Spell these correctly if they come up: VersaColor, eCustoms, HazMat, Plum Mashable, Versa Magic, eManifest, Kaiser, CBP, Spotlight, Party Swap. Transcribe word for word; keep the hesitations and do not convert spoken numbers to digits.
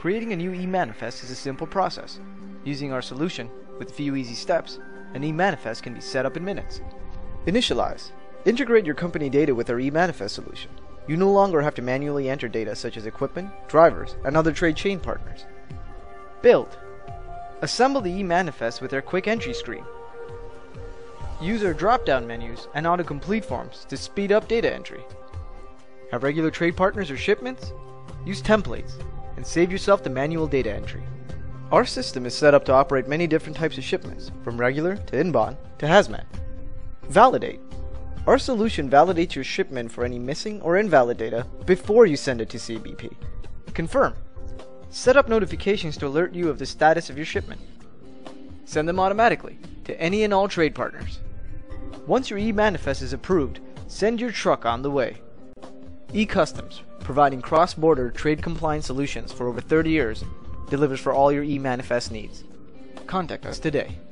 Creating a new eManifest is a simple process. Using our solution, with a few easy steps, an eManifest can be set up in minutes. Initialize. Integrate your company data with our eManifest solution. You no longer have to manually enter data such as equipment, drivers, and other trade chain partners. Build. Assemble the eManifest with our quick entry screen. Use our drop-down menus and autocomplete forms to speed up data entry. Have regular trade partners or shipments? Use templates and save yourself the manual data entry. Our system is set up to operate many different types of shipments, from regular to inbound to HazMat. Validate. Our solution validates your shipment for any missing or invalid data before you send it to C B P. Confirm. Set up notifications to alert you of the status of your shipment. Send them automatically to any and all trade partners. Once your eManifest is approved, send your truck on the way. eCustoms, providing cross-border trade compliance solutions for over thirty years, delivers for all your eManifest needs. Contact us today.